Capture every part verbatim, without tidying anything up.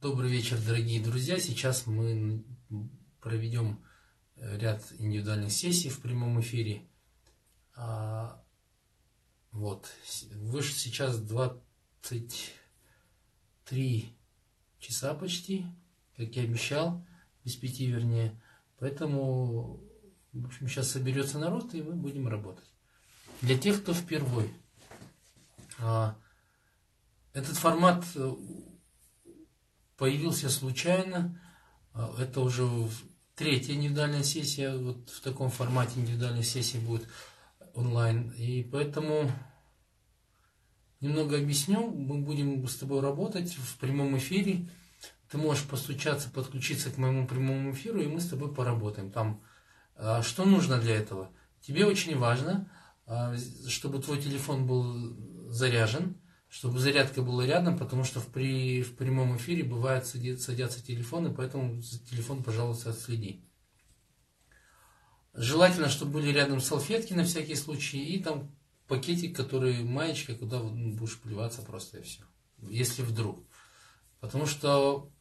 Добрый вечер, дорогие друзья! Сейчас мы проведем ряд индивидуальных сессий в прямом эфире. Вот. Выше сейчас двадцать три часа почти, как я обещал, без пяти вернее. Поэтому, в общем, сейчас соберется народ, и мы будем работать. Для тех, кто впервой. Этот формат появился случайно. Это уже третья индивидуальная сессия. Вот в таком формате индивидуальной сессии будет онлайн. И поэтому немного объясню. Мы будем с тобой работать в прямом эфире. Ты можешь постучаться, подключиться к моему прямому эфиру, и мы с тобой поработаем. Там, что нужно для этого? Тебе очень важно, чтобы твой телефон был заряжен, чтобы зарядка была рядом, потому что в, при, в прямом эфире бывают садятся телефоны, поэтому телефон, пожалуйста, отследи. Желательно, чтобы были рядом салфетки на всякий случай, и там пакетик, который маечка, куда ну, будешь плеваться просто и все, если вдруг. Потому что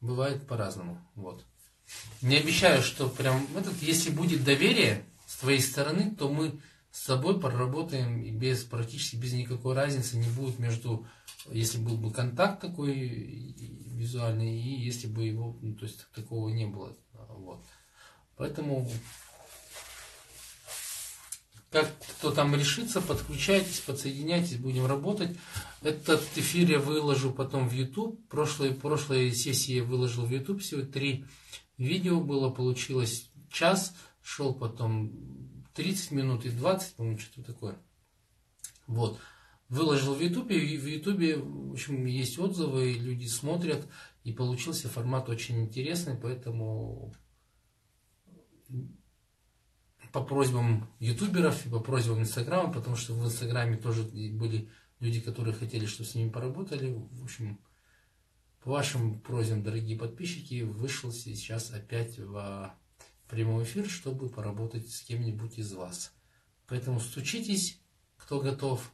бывает по-разному. Вот. Не обещаю, что прям этот, если будет доверие с твоей стороны, то мы с собой проработаем, и без, практически без никакой разницы не будет между, если был бы контакт такой визуальный, и если бы его, ну, то есть такого не было. Вот. Поэтому, как кто там решится, подключайтесь, подсоединяйтесь, будем работать. Этот эфир я выложу потом в YouTube. Прошлые, прошлые сессии я выложил в YouTube, всего три видео было, получилось час, шел потом тридцать минут и двадцать, по-моему, что-то такое. Вот. Выложил в YouTube, и в YouTube, в общем, есть отзывы, люди смотрят, и получился формат очень интересный, поэтому по просьбам ютуберов и по просьбам Инстаграма, потому что в Инстаграме тоже были люди, которые хотели, чтобы с ними поработали, в общем, по вашим просьбам, дорогие подписчики, вышел сейчас опять в прямой эфир, чтобы поработать с кем-нибудь из вас. Поэтому стучитесь, кто готов.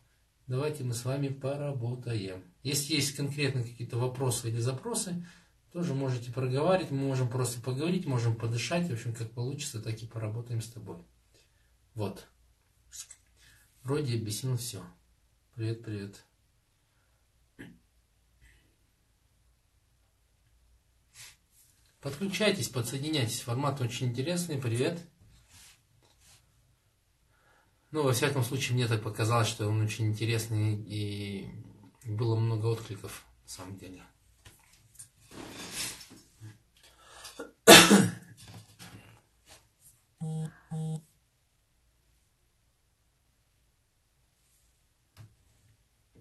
Давайте мы с вами поработаем. Если есть конкретно какие-то вопросы или запросы, тоже можете проговорить. Мы можем просто поговорить, можем подышать. В общем, как получится, так и поработаем с тобой. Вот. Вроде объяснил все. Привет, привет. Подключайтесь, подсоединяйтесь. Формат очень интересный. Привет. Ну, во всяком случае, мне так показалось, что он очень интересный, и было много откликов, на самом деле.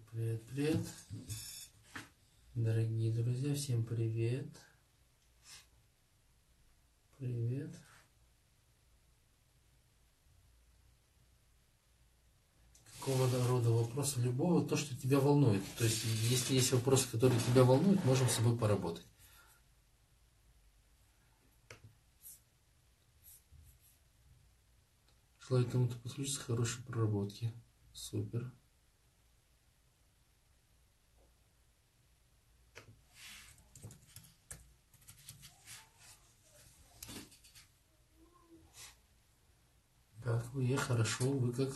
Привет, привет. Дорогие друзья, всем привет. Привет. Какого рода вопроса? Любого, то, что тебя волнует. То есть, если есть вопросы, которые тебя волнуют, можем с собой поработать. Желаю кому-то подключиться к хорошей проработке. Супер. Как вы? Я хорошо, вы как?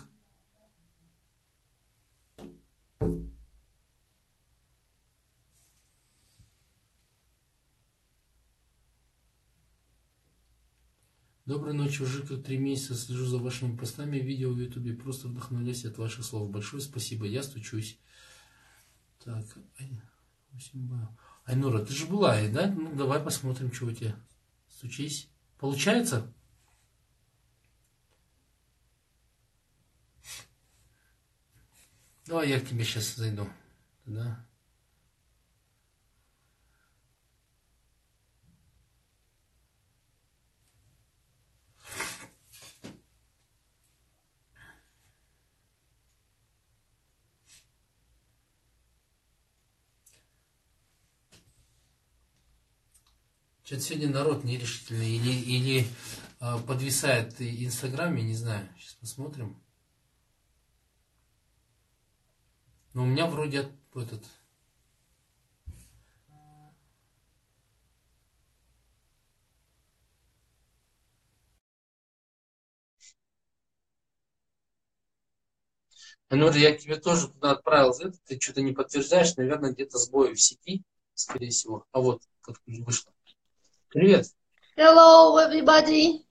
Доброй ночи, уже как три месяца слежу за вашими постами, видео в Ютубе, просто вдохновляюсь от ваших слов. Большое спасибо, я стучусь. Так, Айнура, ты же была, да? Ну, давай посмотрим, что у тебя. Стучись. Получается? Ну, а я к тебе сейчас зайду. Да? Что-то сегодня народ нерешительный. Или, или э, подвисает Инстаграм, я не знаю. Сейчас посмотрим. Но у меня вроде этот Анжелина, я тебе тоже туда отправил, ты что-то не подтверждаешь, наверное, где-то сбои в сети, скорее всего. А вот, как вышло. Привет. Hello, everybody.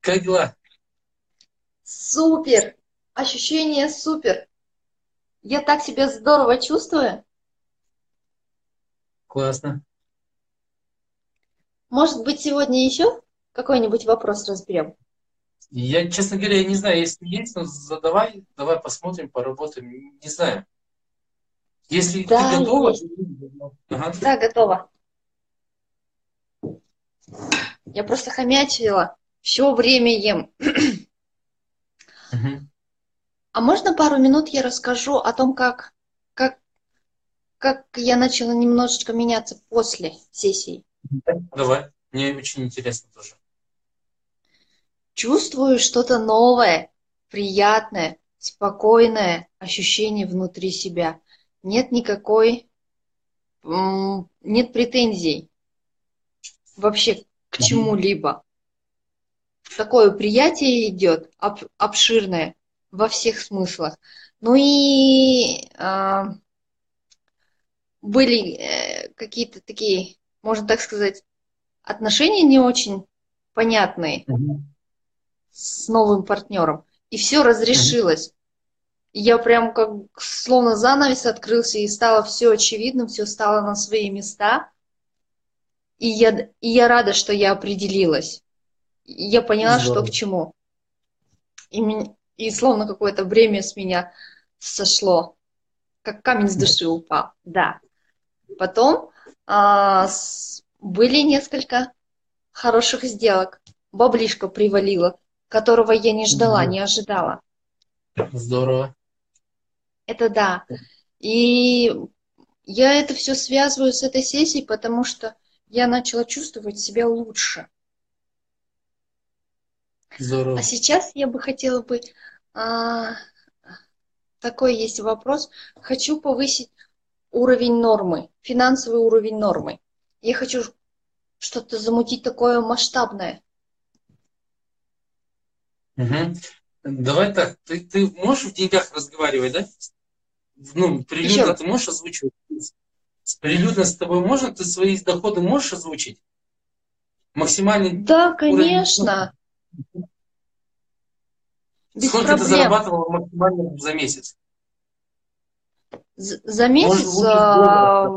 Как дела? Супер. Ощущение супер. Я так себя здорово чувствую. Классно. Может быть, сегодня еще какой-нибудь вопрос разберем? Я, честно говоря, я не знаю, если есть, но задавай, давай посмотрим, поработаем, не знаю. Если да, ты готова... Есть. Ага. Да, готова. Я просто хомячила, все время ем. Угу. А можно пару минут я расскажу о том, как, как, как я начала немножечко меняться после сессии? Давай, мне очень интересно тоже. Чувствую что-то новое, приятное, спокойное ощущение внутри себя. Нет никакой, нет претензий вообще к чему-либо. Такое приятие идет, об, обширное во всех смыслах. Ну и э, были э, какие-то такие, можно так сказать, отношения не очень понятные Mm-hmm. с новым партнером. И все разрешилось. Mm-hmm. Я прям как словно занавес открылся, и стало все очевидным, все стало на свои места. И я, и я рада, что я определилась. Я поняла, Здорово. Что к чему. И, меня, и словно какое-то бремя с меня сошло. Как камень с души упал. Да. Потом а, с, были несколько хороших сделок. Баблишка привалила, которого я не ждала, не ожидала. Здорово. Это да. И я это все связываю с этой сессией, потому что я начала чувствовать себя лучше. Здорово. А сейчас я бы хотела бы... А, такой есть вопрос. Хочу повысить уровень нормы, финансовый уровень нормы. Я хочу что-то замутить такое масштабное. Угу. Давай так, ты, ты можешь в деньгах разговаривать, да? Ну, прилюдно Еще? Ты можешь озвучивать? Прилюдно с тобой можно? Ты свои доходы можешь озвучить? Максимальный Да, конечно. Уровень... Без Сколько проблем. Ты зарабатывала максимально за месяц? За, за месяц а...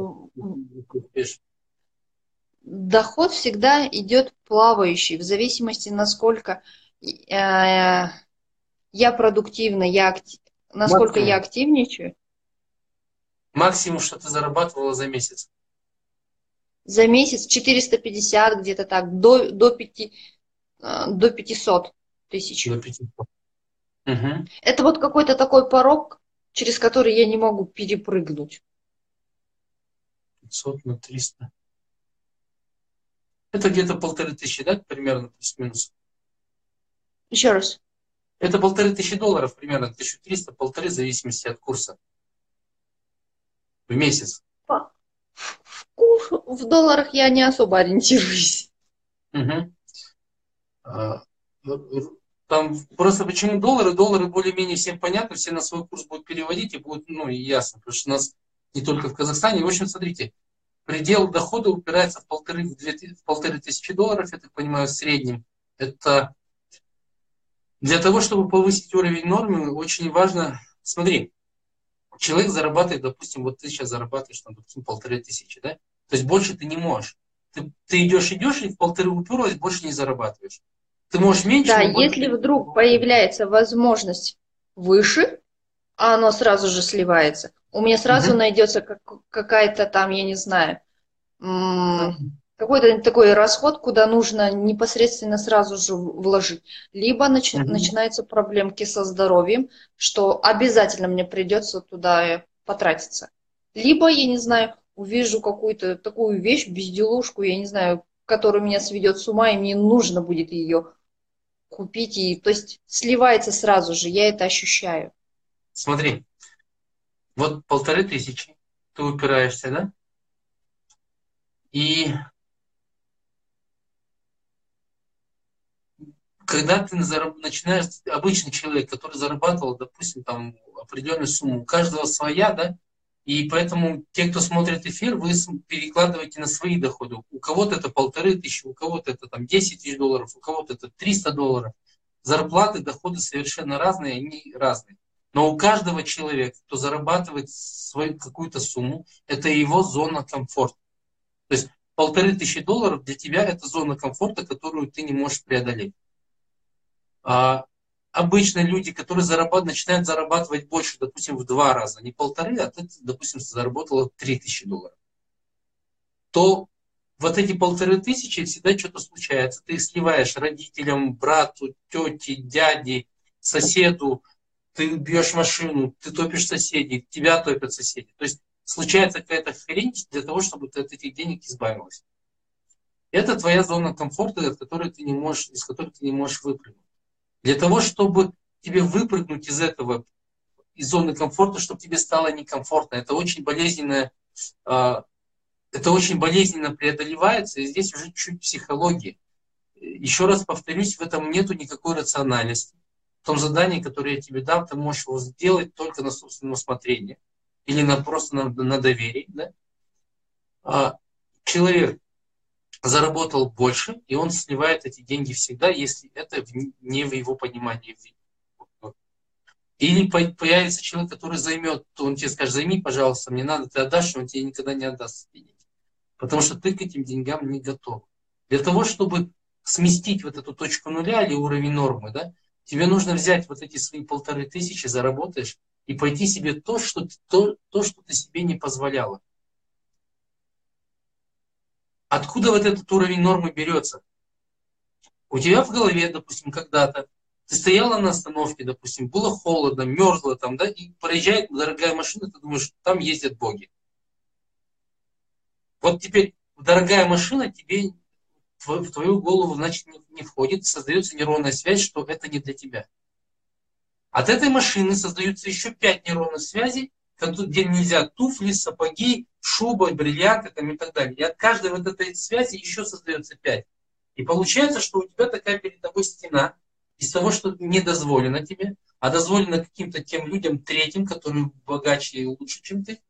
доход всегда идет плавающий, в зависимости, насколько э, я продуктивна, я актив... насколько максимум. Я активничаю. Максимум, что ты зарабатывала за месяц? За месяц четыреста пятьдесят, где-то так, до, до, пяти, до пятисот тысяч. До пятисот. Угу. Это вот какой-то такой порог, через который я не могу перепрыгнуть. пятьсот на триста. Это где-то полторы тысячи, да, примерно, плюс-минус? Еще раз. Это полторы тысячи долларов, примерно, тысяча триста, полторы, в зависимости от курса. В месяц. В, курс, в долларах я не особо ориентируюсь. Угу. А, там просто почему доллары? Доллары более-менее всем понятно, все на свой курс будут переводить, и будет, ну, ясно, потому что у нас не только в Казахстане. В общем, смотрите, предел дохода упирается в полторы, в две, в полторы тысячи долларов, я так понимаю, в среднем. Это для того, чтобы повысить уровень нормы, очень важно, смотри, человек зарабатывает, допустим, вот ты сейчас зарабатываешь, там, допустим, полторы тысячи, да? То есть больше ты не можешь. Ты, ты идешь, идешь, и в полторы уперлась, больше не зарабатываешь. Ты можешь меньше... Да, если больше... вдруг появляется возможность выше, а оно сразу же сливается, у меня сразу угу. найдется как, какая-то там, я не знаю, какой-то такой расход, куда нужно непосредственно сразу же вложить. Либо нач... mm-hmm. начинаются проблемки со здоровьем, что обязательно мне придется туда потратиться. Либо, я не знаю, увижу какую-то такую вещь, безделушку, я не знаю, которая меня сведет с ума, и мне нужно будет ее купить. И... То есть сливается сразу же, я это ощущаю. Смотри, вот полторы тысячи, ты упираешься, да? И... Когда ты начинаешь, обычный человек, который зарабатывал, допустим, там определенную сумму. У каждого своя, да? И поэтому те, кто смотрит эфир, вы перекладываете на свои доходы. У кого-то это полторы тысячи, у кого-то это там десять тысяч долларов, у кого-то это триста долларов. Зарплаты, доходы совершенно разные, они разные. Но у каждого человека, кто зарабатывает свою какую-то сумму, это его зона комфорта. То есть полторы тысячи долларов для тебя это зона комфорта, которую ты не можешь преодолеть. А обычно люди, которые зарабат... начинают зарабатывать больше, допустим, в два раза, не полторы, а ты, допустим, заработала три тысячи долларов, то вот эти полторы тысячи всегда что-то случается. Ты их сливаешь родителям, брату, тете, дяде, соседу, ты бьешь машину, ты топишь соседей, тебя топят соседи. То есть случается какая-то хрень для того, чтобы ты от этих денег избавилась. Это твоя зона комфорта, от которой ты не можешь, из которой ты не можешь выпрыгнуть. Для того, чтобы тебе выпрыгнуть из этого, из зоны комфорта, чтобы тебе стало некомфортно. Это очень болезненно, это очень болезненно преодолевается, и здесь уже чуть психологии. Еще раз повторюсь, в этом нету никакой рациональности. В том задании, которое я тебе дам, ты можешь его сделать только на собственном усмотрении или на, просто на, на доверии. Да? А человек заработал больше, и он сливает эти деньги всегда, если это не в его понимании. Или появится человек, который займет, то он тебе скажет, займи, пожалуйста, мне надо, ты отдашь, он тебе никогда не отдаст деньги. Потому что ты к этим деньгам не готов. Для того, чтобы сместить вот эту точку нуля или уровень нормы, да, тебе нужно взять вот эти свои полторы тысячи, заработаешь, и пойти себе то, что ты, то, то, что ты себе не позволяла. Откуда вот этот уровень нормы берется? У тебя в голове, допустим, когда-то, ты стояла на остановке, допустим, было холодно, мерзло там, да, и проезжает дорогая машина, ты думаешь, там ездят боги. Вот теперь дорогая машина тебе в твою голову, значит, не входит, создается нейронная связь, что это не для тебя. От этой машины создаются еще пять нейронных связей, где нельзя туфли, сапоги, шуба, бриллианты там, и так далее. И от каждой вот этой связи еще создается пять. И получается, что у тебя такая перед тобой стена, из того, что не дозволено тебе, а дозволено каким-то тем людям третьим, которые богаче и лучше, чем ты.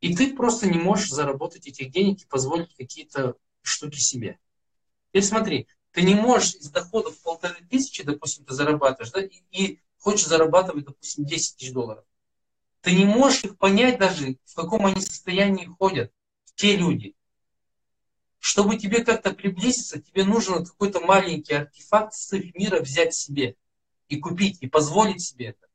И ты просто не можешь заработать этих денег и позволить какие-то штуки себе. Теперь смотри, ты не можешь из доходов полторы тысячи, допустим, ты зарабатываешь, да, и, и хочешь зарабатывать, допустим, десять тысяч долларов. Ты не можешь их понять даже, в каком они состоянии ходят, те люди. Чтобы тебе как-то приблизиться, тебе нужен какой-то маленький артефакт с их мира взять себе и купить, и позволить себе это.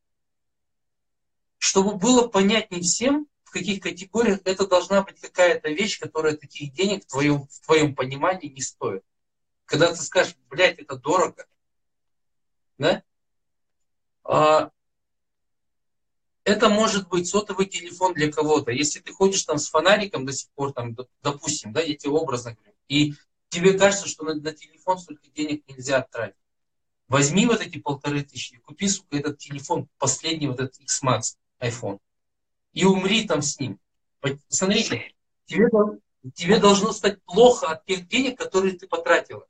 Чтобы было понятнее всем, в каких категориях это должна быть какая-то вещь, которая таких денег в твоем, в твоем понимании не стоит. Когда ты скажешь, блядь, это дорого, да? А это может быть сотовый телефон для кого-то. Если ты ходишь там с фонариком до сих пор, там, допустим, да, я тебе образно говорю, и тебе кажется, что на, на телефон столько денег нельзя тратить. Возьми вот эти полторы тысячи, купи, сука, этот телефон, последний вот этот X-Max iPhone, и умри там с ним. Смотрите, тебе, тебе должно стать плохо от тех денег, которые ты потратила.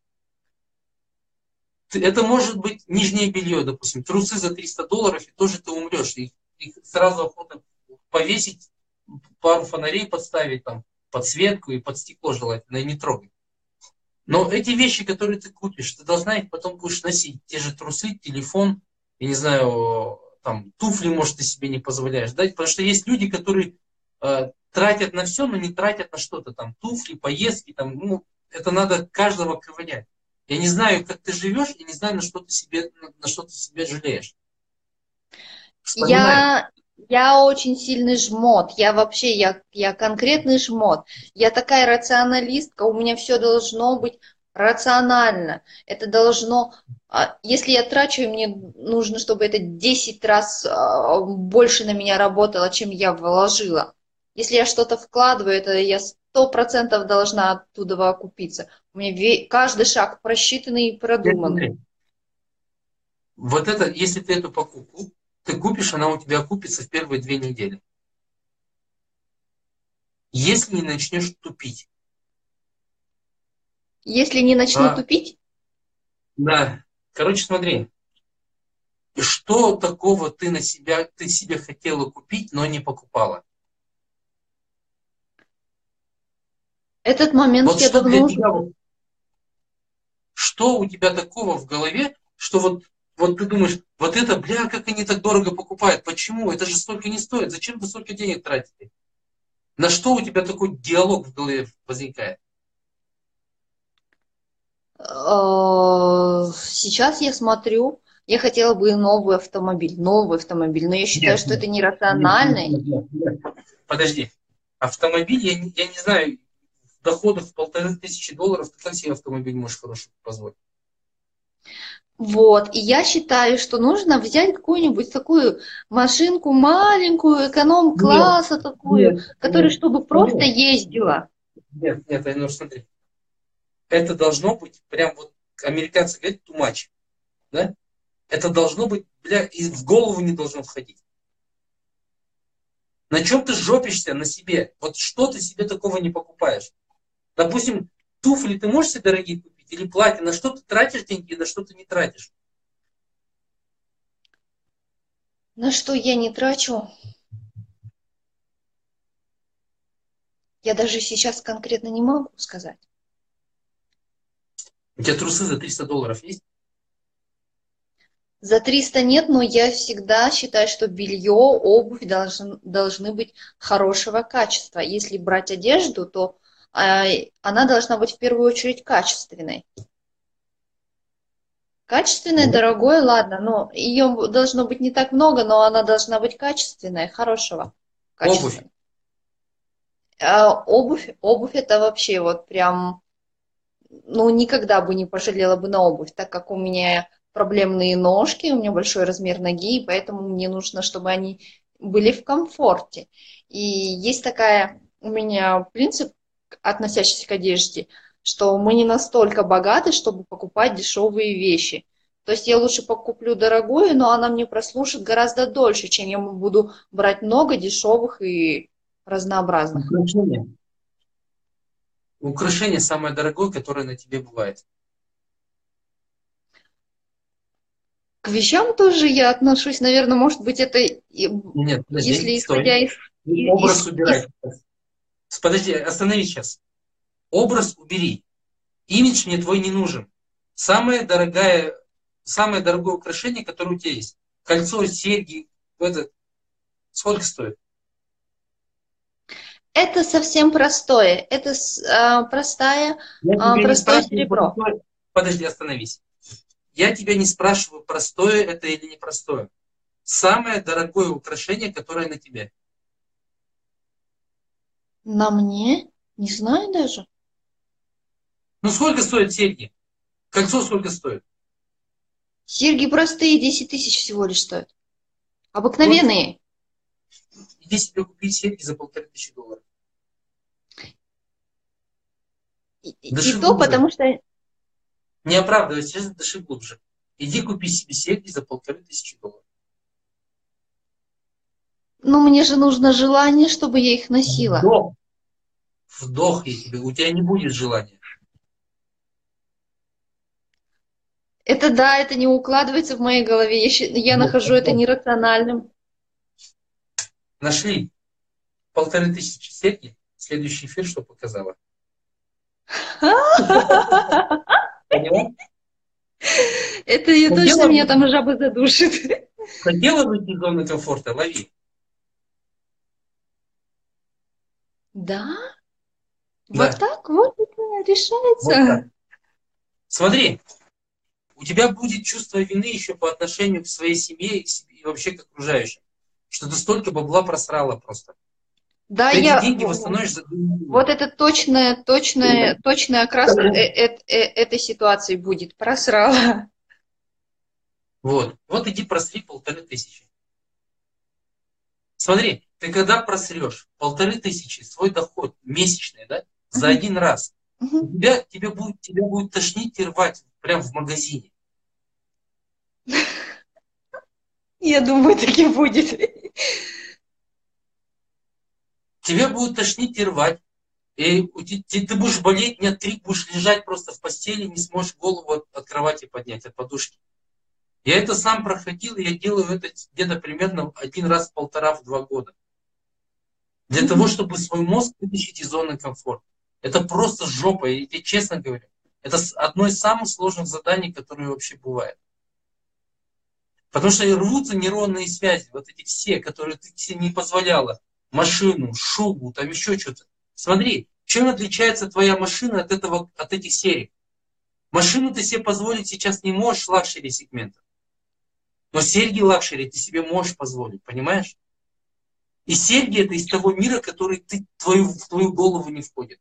Ты, это может быть нижнее белье, допустим, трусы за триста долларов, и тоже ты умрешь. И их сразу охота повесить, пару фонарей подставить, там, подсветку и под стекло желательно, и не трогать. Но эти вещи, которые ты купишь, ты должна их потом будешь носить. Те же трусы, телефон, я не знаю, там, туфли, может, ты себе не позволяешь. Да? Потому что есть люди, которые э, тратят на все, но не тратят на что-то. Там, туфли, поездки, там, ну, это надо каждого ковырять. Я не знаю, как ты живешь, я не знаю, на что ты себе, на что ты себе жалеешь. Я, я очень сильный жмот, я вообще, я, я конкретный жмот, я такая рационалистка, у меня все должно быть рационально, это должно, если я трачу, мне нужно, чтобы это десять раз больше на меня работало, чем я вложила, если я что-то вкладываю, это я сто процентов должна оттуда окупиться, у меня каждый шаг просчитанный и продуманный. Вот это, если ты эту покупку ты купишь, она у тебя окупится в первые две недели. Если не начнешь тупить. Если не начну а, тупить? Да. Короче, смотри. что такого ты на себя, ты себе хотела купить, но не покупала? Этот момент вот я давно уже... Что у тебя такого в голове, что вот, вот ты думаешь, вот это, бля, как они так дорого покупают, почему? Это же столько не стоит, зачем вы столько денег тратите? На что у тебя такой диалог в голове возникает? Сейчас я смотрю, я хотела бы новый автомобиль, новый автомобиль, но я считаю, нет, что нет, это нерационально. Нет, нет, нет. Подожди, автомобиль, я не, я не знаю, доходов в полторы тысячи долларов, ты себе автомобиль можешь хорошо позволить. Вот, и я считаю, что нужно взять какую-нибудь такую машинку маленькую, эконом-класса нет, такую, нет, которая, нет, чтобы просто нет. ездила. Нет, нет, Айнур, смотри. Это должно быть, прям вот американцы говорят, too much, да? Это должно быть, бля, и в голову не должно входить. На чем ты жопишься? На себе. Вот что ты себе такого не покупаешь? Допустим, туфли ты можешь себе дорогие купить или платье? На что ты тратишь деньги и на что ты не тратишь? На что я не трачу? Я даже сейчас конкретно не могу сказать. У тебя трусы за триста долларов есть? За триста нет, но я всегда считаю, что белье, обувь должен, должны быть хорошего качества. Если брать одежду, то э, она должна быть в первую очередь качественной. Качественная, дорогое, ладно, но ее должно быть не так много, но она должна быть качественная, хорошего качества. Обувь? Э, обувь, обувь это вообще вот прям... Ну, никогда бы не пожалела бы на обувь, так как у меня проблемные ножки, у меня большой размер ноги, и поэтому мне нужно, чтобы они были в комфорте. И есть такая у меня принцип, относящийся к одежде, что мы не настолько богаты, чтобы покупать дешевые вещи. То есть я лучше покуплю дорогую, но она мне прослужит гораздо дольше, чем я буду брать много дешевых и разнообразных. Украшения. Украшение самое дорогое, которое на тебе бывает. К вещам тоже я отношусь, наверное, может быть, это... Нет, подожди, если исходя из... Образ из... убирай. Из... Подожди, останови сейчас. Образ убери. Имидж мне твой не нужен. Самое дорогое, самое дорогое украшение, которое у тебя есть. Кольцо, серьги, это... Сколько стоит? Это совсем простое. Это а, простая, а, простое серебро. Простое. Подожди, остановись. Я тебя не спрашиваю, простое это или непростое. Самое дорогое украшение, которое на тебе. На мне? Не знаю даже. Ну сколько стоят серьги? Кольцо сколько стоит? Серьги простые, десять тысяч всего лишь стоят. Обыкновенные. Иди себе купить серьги за полторы тысячи долларов. И, и то, потому что... Не оправдывай, сейчас дыши глубже. Иди купи себе серьги за полторы тысячи долларов. Ну, мне же нужно желание, чтобы я их носила. Вдох. Вдох я тебе. У тебя не будет желания. Это да, это не укладывается в моей голове. Я, я ну, нахожу это нерациональным. Нашли полторы тысячи серьги. Следующий эфир что показала? Поняла? Это я Хотела точно, бы... меня там жаба задушит. Хотела выйти из зоны комфорта? Лови. Да? да? Вот так вот это решается. Вот так. Смотри, у тебя будет чувство вины еще по отношению к своей семье и вообще к окружающим, что ты столько бабла просрала просто. Да, эти я... деньги восстановишь за... Вот это точная, точная, точная окраска э э э этой ситуации будет. Просрала. Вот. Вот иди просри полторы тысячи. Смотри, ты когда просрешь полторы тысячи, свой доход месячный, да, за uh -huh. один раз, uh -huh. тебя, тебя, будет, тебя будет тошнить и рвать прям в магазине. Я думаю, так и будет. Тебя будут тошнить и рвать. И ты, ты будешь болеть дня три, будешь лежать просто в постели, не сможешь голову от, от кровати поднять, от подушки. Я это сам проходил, и я делаю это где-то примерно один раз в полтора-два года. Для того, чтобы свой мозг вытащить из зоны комфорта. Это просто жопа, я тебе честно говорю. Это одно из самых сложных заданий, которые вообще бывает. Потому что рвутся нейронные связи, вот эти все, которые ты себе не позволяла. Машину, шубу, там еще что-то. Смотри, чем отличается твоя машина от, этого, от этих серий? Машину ты себе позволить сейчас не можешь лакшери сегмента. Но серьги лакшери ты себе можешь позволить, понимаешь? И серьги это из того мира, который ты, твою, в твою голову не входит.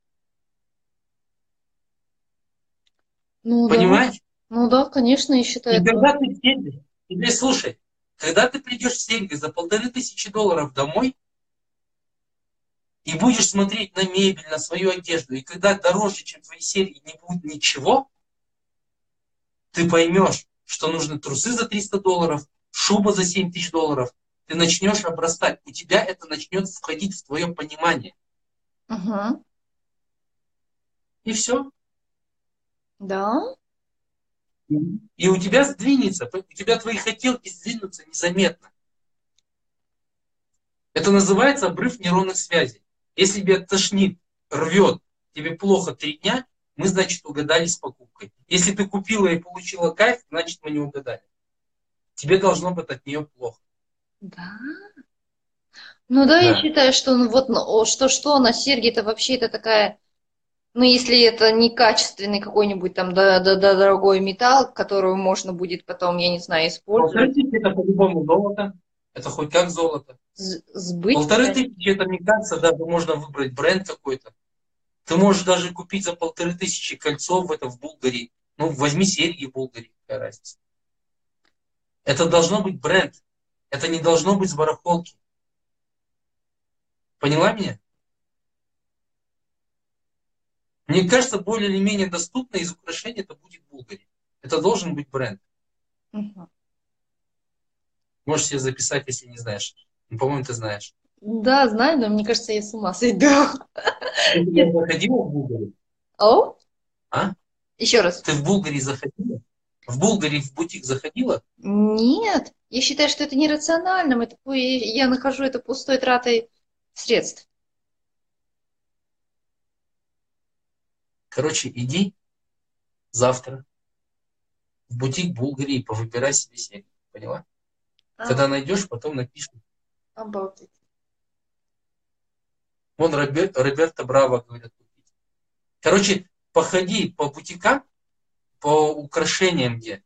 Ну, понимаешь? Да. Ну да, конечно, я считаю. И когда ты серьги, теперь слушай, когда ты придешь в серьги за полторы тысячи долларов домой и будешь смотреть на мебель, на свою одежду, и когда дороже, чем твои серьги, не будет ничего, ты поймешь, что нужны трусы за триста долларов, шуба за семь тысяч долларов. Ты начнешь обрастать. У тебя это начнет входить в твое понимание. Угу. И все. Да. И у тебя сдвинется, у тебя твои хотелки сдвинутся незаметно. Это называется обрыв нейронных связей. Если тебя тошнит, рвет, тебе плохо три дня, мы, значит, угадали с покупкой. Если ты купила и получила кайф, значит, мы не угадали. Тебе должно быть от нее плохо. Да. Ну да, да. Я считаю, что ну, вот что-что на серьги-то вообще это такая, ну если это некачественный какой-нибудь там да, да, да, дорогой металл, который можно будет потом, я не знаю, использовать. Полторы тысячи это по-любому золото, это хоть как золото. Сбыть. Полторы тысячи это, мне кажется, даже можно выбрать бренд какой-то. Ты можешь даже купить за полторы тысячи кольцо в, это, в Булгарии. Ну, возьми серьги в Булгарии, какая разница. Это должно быть бренд. Это не должно быть с барахолки. Поняла меня? Мне кажется, более или менее доступно из украшений это будет Булгария. Это должен быть бренд. Угу. Можешь себе записать, если не знаешь. Ну, по-моему, ты знаешь. Да, знаю, но мне кажется, я с ума сойду. Ты заходила в Булгарию? О? А? Еще раз. Ты в Булгарии заходила? В Булгарии в бутик заходила? Нет. Я считаю, что это нерациональным. Это, я нахожу это пустой тратой средств. Короче, иди завтра в бутик Булгарии, повыбирай себе серьги. Поняла? А. Когда найдешь, потом напишешь. Обалдеть. Вон Робер, Роберто Браво говорят купить. Короче, походи по бутикам, по украшениям где,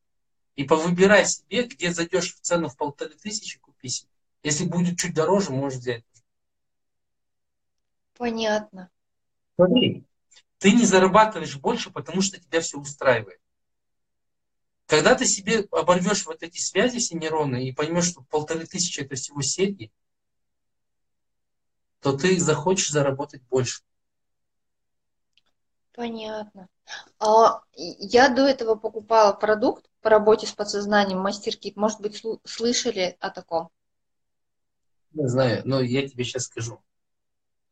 и повыбирай себе, где зайдешь в цену в полторы тысячи, купи себе. Если будет чуть дороже, можешь взять. Понятно. Смотри, ты не зарабатываешь больше, потому что тебя все устраивает. Когда ты себе оборвешь вот эти связи все нейроны и поймешь, что полторы тысячи это всего серьги, то ты захочешь заработать больше. Понятно. Я до этого покупала продукт по работе с подсознанием, мастер-кит. Может быть, слышали о таком? Не знаю, но я тебе сейчас скажу.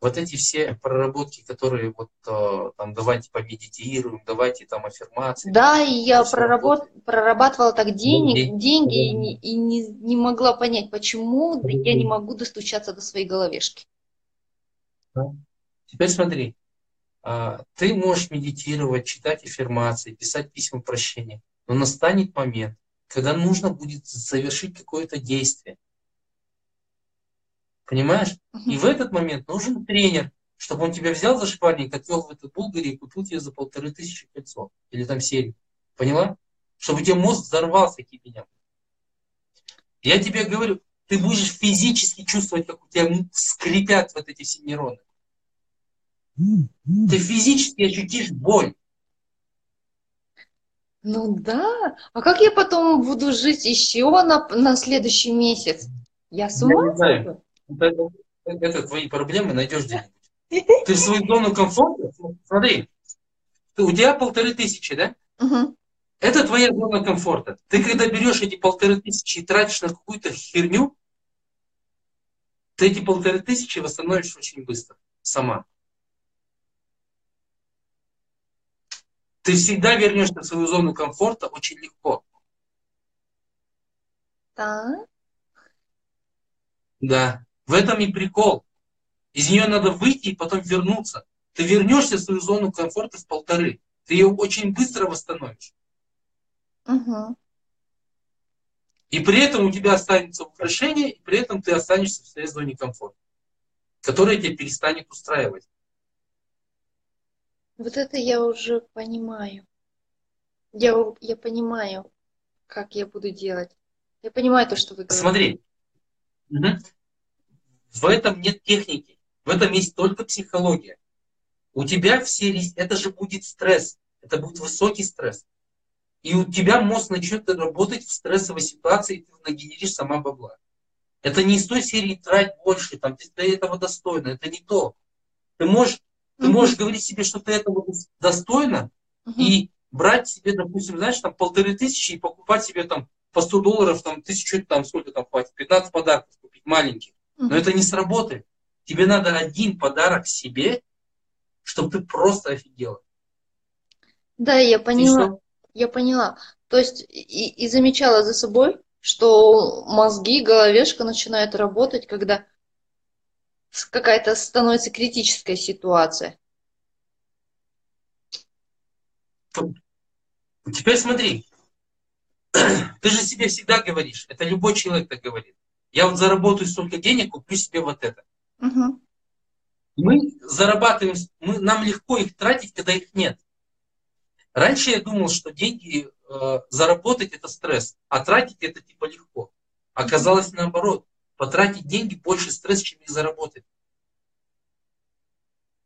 Вот эти все проработки, которые вот там давайте помедитируем, давайте там аффирмации. Да, и я проработ... прорабатывала так денег, деньги и, не, и не, не могла понять, почему я не могу достучаться до своей головешки. Теперь смотри, ты можешь медитировать, читать аффирмации, писать письма прощения, но настанет момент, когда нужно будет совершить какое-то действие. Понимаешь? И в этот момент нужен тренер, чтобы он тебя взял за шпарник, отвел в эту Булгарию и купил тебе за полторы тысячи кольцо или там серию. Поняла? Чтобы у тебя мозг взорвался кипенем. Я тебе говорю, ты будешь физически чувствовать, как у тебя скрипят вот эти все нейроны. Ты физически ощутишь боль. Ну да. А как я потом буду жить еще на, на следующий месяц? Я с ума сойду? Это, это твои проблемы, найдешь где-нибудь. Ты в свою зону комфорта, смотри, ты, у тебя полторы тысячи, да? Угу. Это твоя зона комфорта. Ты когда берешь эти полторы тысячи и тратишь на какую-то херню, ты эти полторы тысячи восстановишь очень быстро. Сама. Ты всегда вернешься в свою зону комфорта очень легко. Так. Да. В этом и прикол. Из нее надо выйти и потом вернуться. Ты вернешься в свою зону комфорта в полторы. Ты ее очень быстро восстановишь. Угу. И при этом у тебя останется украшение, и при этом ты останешься в своей зоне комфорта, которая тебя перестанет устраивать. Вот это я уже понимаю. Я, я понимаю, как я буду делать. Я понимаю то, что вы говорите. Смотри. Угу. В этом нет техники. В этом есть только психология. У тебя все риски. Это же будет стресс. Это будет высокий стресс. И у тебя мозг начнет работать в стрессовой ситуации, и ты нагенеришь сама бабла. Это не из той серии «трать больше», там, ты, ты этого достойна. Это не то. Ты можешь, mm-hmm. ты можешь говорить себе, что ты этого достойна, mm-hmm. и брать себе, допустим, знаешь, там полторы тысячи и покупать себе там по сто долларов, там тысячу, там сколько там хватит, пятнадцать подарков купить маленьких. Mm-hmm. Но это не сработает. Тебе надо один подарок себе, чтобы ты просто офигела. Да, я поняла. Я поняла. То есть и, и замечала за собой, что мозги, головешка начинают работать, когда какая-то становится критическая ситуация. Теперь смотри. Ты же себе всегда говоришь, это любой человек так говорит. Я вот заработаю столько денег, куплю себе вот это. Угу. Мы зарабатываем, мы, нам легко их тратить, когда их нет. Раньше я думал, что деньги э, заработать это стресс, а тратить это типа легко. Оказалось наоборот. Потратить деньги больше стресс, чем их заработать.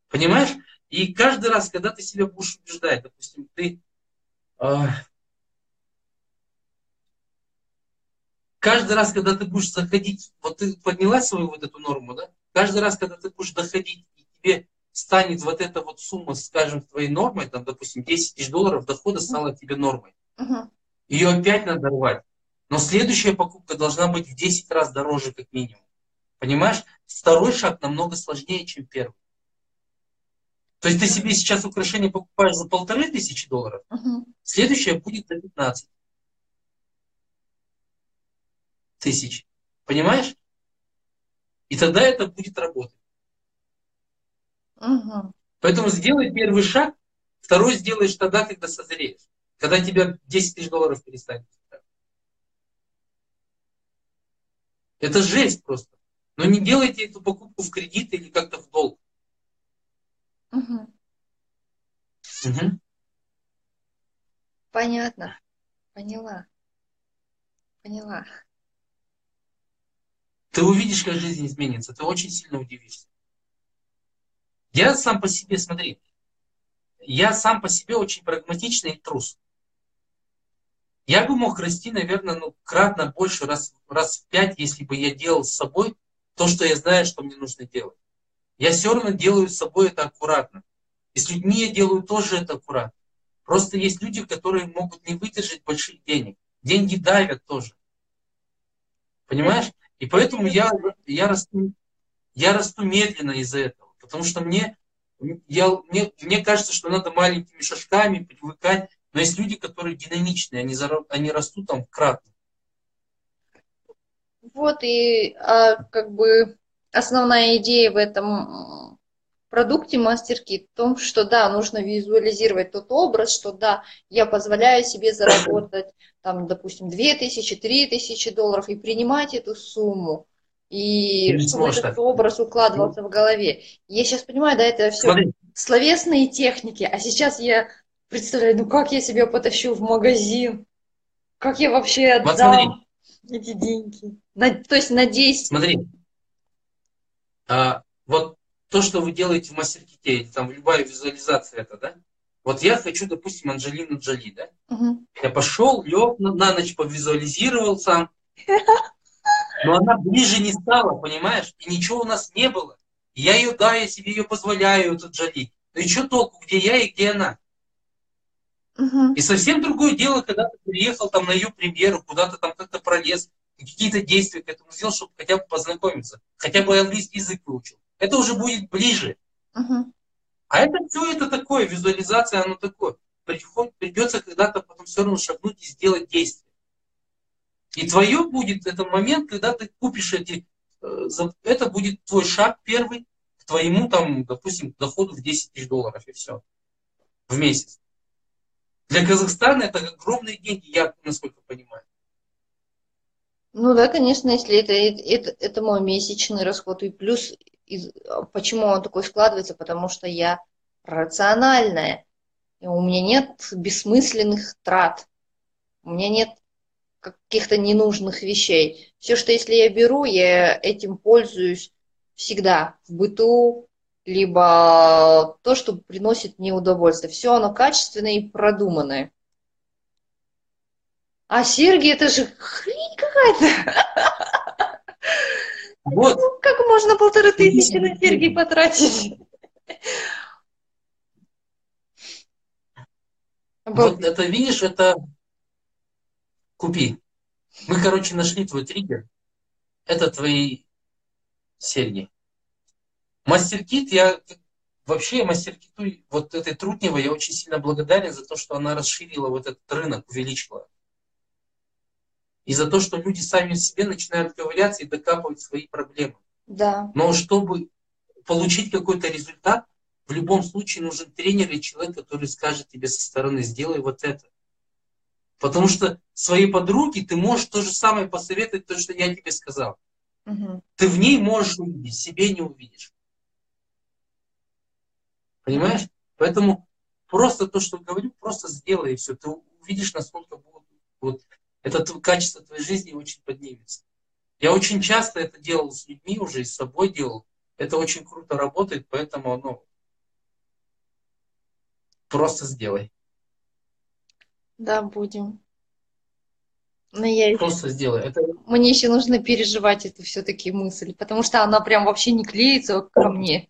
Понимаешь? И каждый раз, когда ты себя будешь убеждать, допустим, ты... Э, каждый раз, когда ты будешь заходить... Вот ты подняла свою вот эту норму, да? Каждый раз, когда ты будешь доходить, и тебе... станет вот эта вот сумма, скажем, твоей нормой, там, допустим, десять тысяч долларов дохода стала тебе нормой. Uh-huh. Ее опять надо рвать. Но следующая покупка должна быть в десять раз дороже, как минимум. Понимаешь? Второй шаг намного сложнее, чем первый. То есть ты себе сейчас украшение покупаешь за полторы тысячи долларов, uh-huh. следующее будет за пятнадцать тысяч. Понимаешь? И тогда это будет работать. Угу. Поэтому сделай первый шаг, второй сделаешь тогда, когда созреешь. Когда тебя десять тысяч долларов перестанет. Это жесть просто. Но не делайте эту покупку в кредит или как-то в долг. Угу. Угу. Понятно. Поняла. Поняла. Ты увидишь, как жизнь изменится. Ты очень сильно удивишься. Я сам по себе, смотри, я сам по себе очень прагматичный и трус. Я бы мог расти, наверное, ну, кратно больше, раз, раз в пять, если бы я делал с собой то, что я знаю, что мне нужно делать. Я все равно делаю с собой это аккуратно. И с людьми я делаю тоже это аккуратно. Просто есть люди, которые могут не выдержать больших денег. Деньги давят тоже. Понимаешь? И поэтому я, я, расту, я расту медленно из-за этого. Потому что мне, я, мне, мне кажется, что надо маленькими шажками привыкать. Но есть люди, которые динамичные, они, зара, они растут там кратно. Вот и а, как бы основная идея в этом продукте мастер-кит в том, что да, нужно визуализировать тот образ, что да, я позволяю себе заработать, там, допустим, две тысячи, три тысячи долларов и принимать эту сумму. И чтобы этот образ укладывался в голове. Я сейчас понимаю, да, это все Смотри. словесные техники, а сейчас я представляю, ну как я себя потащу в магазин, как я вообще отдам вот эти деньги. На, то есть надеюсь. Смотри, а, вот то, что вы делаете в мастер-ките, там любая визуализация это, да? Вот я хочу, допустим, Анжелину Джоли, да? Угу. Я пошел, лег на, на ночь, повизуализировал сам. Но она ближе не стала, понимаешь? И ничего у нас не было. И я ее, да, я себе ее позволяю, эту Джоли. Ну и что толку, где я и где она? Угу. И совсем другое дело, когда ты приехал там на ее премьеру, куда-то там как-то пролез, какие-то действия к этому сделал, чтобы хотя бы познакомиться, хотя бы английский язык выучил. Это уже будет ближе. Угу. А это все это такое, визуализация, оно такое. Придется когда-то потом все равно шагнуть и сделать действие. И твое будет этот момент, когда ты купишь эти, это будет твой шаг первый к твоему, там, допустим, доходу в десять тысяч долларов и все. В месяц. Для Казахстана это огромные деньги, я насколько понимаю. Ну да, конечно, если это, это, это мой месячный расход. И плюс, из, почему он такой складывается, потому что я рациональная. И у меня нет бессмысленных трат. У меня нет каких-то ненужных вещей. Все, что если я беру, я этим пользуюсь всегда. В быту, либо то, что приносит мне удовольствие. Все оно качественное и продуманное. А серьги, это же хрень какая-то. Вот. Ну, как можно полторы тысячи на серьги потратить? Вот это, видишь, это... Купи. Мы, короче, нашли твой триггер. Это твои серьги. Мастер-кит, я вообще мастер-киту, вот этой Трутневой, я очень сильно благодарен за то, что она расширила вот этот рынок, увеличила. И за то, что люди сами себе начинают ковыряться и докапывать свои проблемы. Да. Но чтобы получить какой-то результат, в любом случае нужен тренер и человек, который скажет тебе со стороны, сделай вот это. Потому что своей подруге ты можешь то же самое посоветовать, то, что я тебе сказал. Угу. Ты в ней можешь увидеть, себе не увидишь. Понимаешь? Поэтому просто то, что говорю, просто сделай и все. Ты увидишь, насколько будет... Вот, это качество твоей жизни очень поднимется. Я очень часто это делал с людьми уже, и с собой делал. Это очень круто работает, поэтому оно... Просто сделай. Да, будем. Но я просто еще... сделай. Это... Мне еще нужно переживать эту все-таки мысль, потому что она прям вообще не клеится ко мне.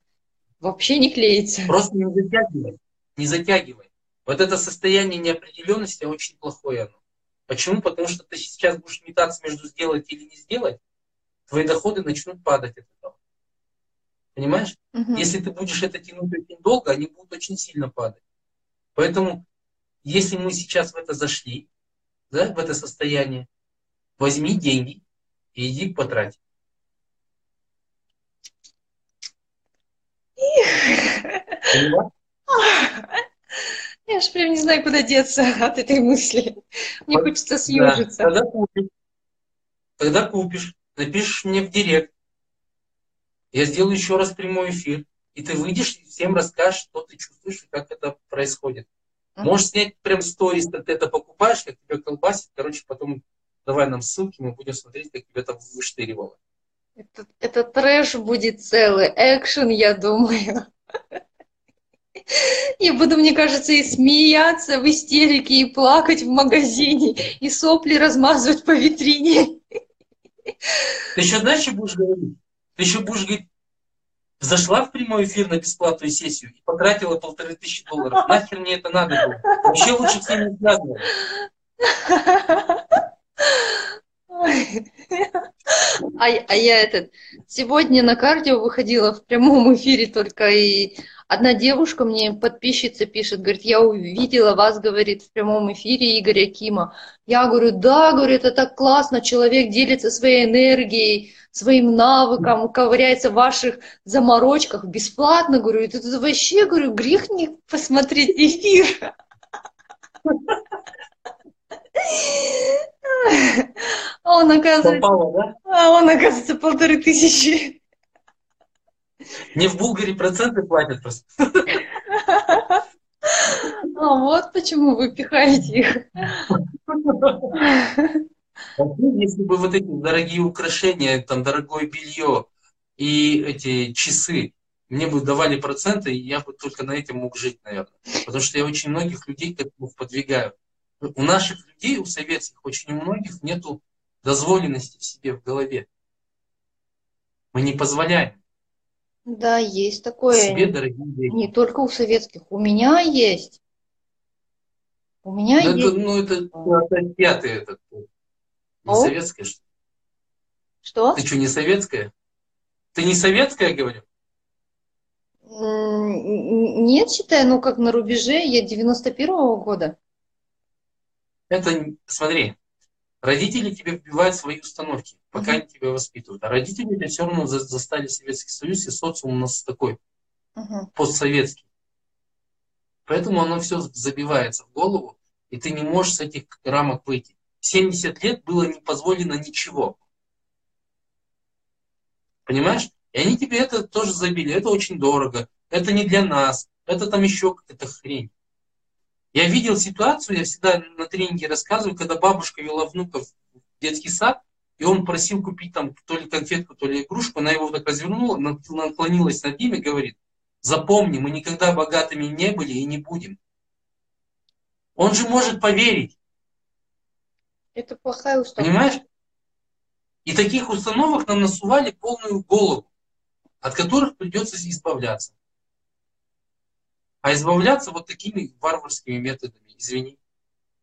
Вообще не клеится. Просто не затягивай. Не затягивай. Вот это состояние неопределенности очень плохое оно. Почему? Потому что ты сейчас будешь метаться между сделать или не сделать, твои доходы начнут падать от этого. Понимаешь? Угу. Если ты будешь это тянуть очень долго, они будут очень сильно падать. Поэтому, если мы сейчас в это зашли, да, в это состояние, возьми деньги и иди потрать. Я же прям не знаю, куда деться от этой мысли. Мне вот, хочется съежиться. Да. Когда купишь, когда купишь, напишешь мне в директ. Я сделаю еще раз прямой эфир. И ты выйдешь и всем расскажешь, что ты чувствуешь и как это происходит. Uh-huh. Можешь снять прям сторис, как ты это покупаешь, как тебя колбасит. Короче, потом давай нам ссылки, мы будем смотреть, как тебя там выштыривало. Это, это трэш будет целый. Экшен, я думаю. Я буду, мне кажется, и смеяться в истерике, и плакать в магазине, и сопли размазывать по витрине. Ты еще дальше будешь говорить? Ты еще будешь говорить, зашла в прямой эфир на бесплатную сессию и потратила полторы тысячи долларов. Нахер мне это надо было? Вообще лучше с ними не связываться. А, а я этот... Сегодня на кардио выходила в прямом эфире только и... Одна девушка мне, подписчица, пишет, говорит, я увидела вас, говорит, в прямом эфире Игоря Кима. Я говорю, да, говорю, это так классно, человек делится своей энергией, своим навыком, ковыряется в ваших заморочках бесплатно, говорю, это, это вообще, говорю, грех не посмотреть эфир. А он, оказывается, полторы тысячи. Мне в Булгарии проценты платят просто. А вот почему вы пихаете их. Если бы вот эти дорогие украшения, там дорогое белье и эти часы мне бы давали проценты, я бы только на этом мог жить, наверное. Потому что я очень многих людей как бы подвигаю. У наших людей, у советских, очень у многих нету дозволенности в себе в голове. Мы не позволяем. Да, есть такое. Себе, дорогие деньги. Не только у советских. У меня есть. У меня но есть. Это, ну, это, это пятый этот. Не О? Советская, что ли? Что? Ты что, не советская? Ты не советская, говорю? Нет, считаю, ну как на рубеже, я девяносто первого года. Это, смотри, Родители тебе вбивают свои установки, пока они тебя воспитывают. А родители все равно застали Советский Союз, и социум у нас такой, постсоветский. Поэтому оно все забивается в голову, и ты не можешь с этих рамок выйти. семьдесят лет было не позволено ничего. Понимаешь? И они тебе это тоже забили. Это очень дорого, это не для нас, это там еще какая-то хрень. Я видел ситуацию, я всегда на тренинге рассказываю, когда бабушка вела внука в детский сад, и он просил купить там то ли конфетку, то ли игрушку, она его так развернула, наклонилась над ним и говорит: запомни, мы никогда богатыми не были и не будем. Он же может поверить. Это плохая установка. Понимаешь? И таких установок нам насували полную голову, от которых придется избавляться. А избавляться вот такими варварскими методами, извини.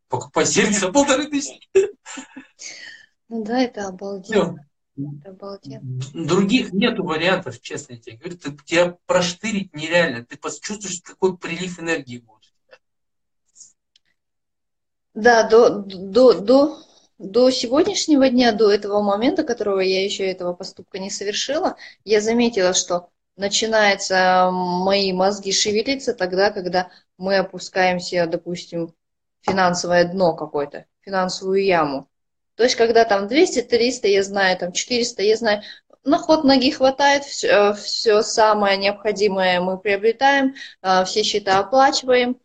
Покупать сервис за полторы тысячи. Ну да, это обалденно. Это обалденно. Других нету вариантов, честно тебе говорю. Ты, тебя проштырить нереально. Ты почувствуешь, какой прилив энергии будет. Да, до, до, до, до сегодняшнего дня, до этого момента, которого я еще этого поступка не совершила, я заметила, что начинаются мои мозги шевелиться тогда, когда мы опускаемся, допустим, в финансовое дно какое-то, финансовую яму. То есть, когда там двести-триста, я знаю, там четыреста, я знаю, на ход ноги хватает, все, все самое необходимое мы приобретаем, все счета оплачиваем,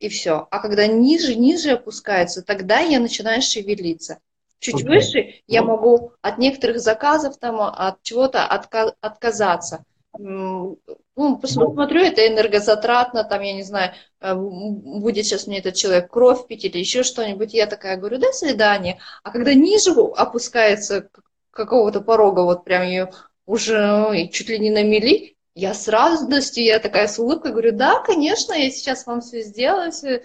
и все. А когда ниже, ниже опускается, тогда я начинаю шевелиться. Чуть okay. выше я могу от некоторых заказов, там, от чего-то отка- отказаться. Ну, посмотрю, это энергозатратно, там, я не знаю, будет сейчас мне этот человек кровь пить или еще что-нибудь, я такая говорю, до свидания. А когда ниже опускается какого-то порога, вот прям ее уже чуть ли не на мели, я с радостью, я такая с улыбкой говорю, да, конечно, я сейчас вам все сделаю, все...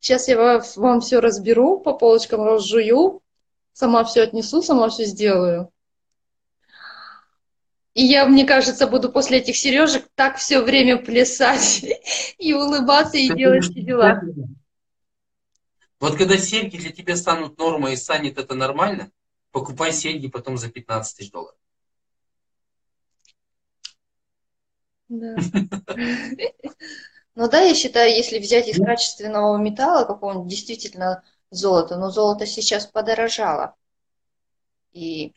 сейчас я вам все разберу, по полочкам разжую, сама все отнесу, сама все сделаю. И я, мне кажется, буду после этих сережек так все время плясать и улыбаться, и делать все дела. Вот когда серьги для тебя станут нормой и станет это нормально, покупай серьги потом за пятнадцать тысяч долларов. Да. Ну да, я считаю, если взять из качественного металла какого-нибудь действительно золото, но золото сейчас подорожало. И...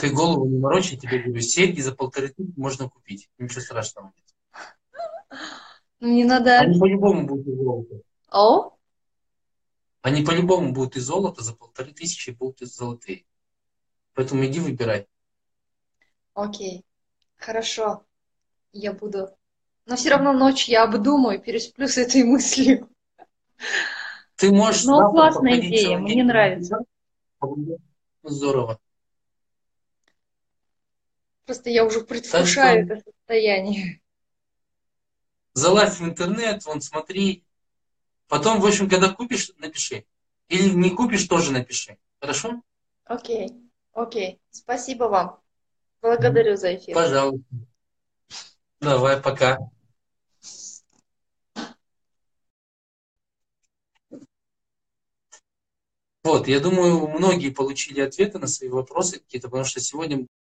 Ты голову не морочи, тебе говорю, серьги за полторы тысячи можно купить. Ничего страшного нет. Не надо. Они по-любому будут из золота. О? Они по-любому будут из золота, за полторы тысячи будут из золотые. Поэтому иди выбирай. Окей. Хорошо. Я буду. Но все равно ночью я обдумаю, пересплю с этой мыслью. Ты можешь... Ну, классная идея, мне нравится. Здорово. Просто я уже предвкушаю это состояние. Залазь в интернет, вон, смотри. Потом, в общем, когда купишь, напиши. Или не купишь, тоже напиши. Хорошо? Окей. Окей. Спасибо вам. Благодарю за эфир. Пожалуйста. Давай, пока. Вот, я думаю, многие получили ответы на свои вопросы какие-то, потому что сегодня...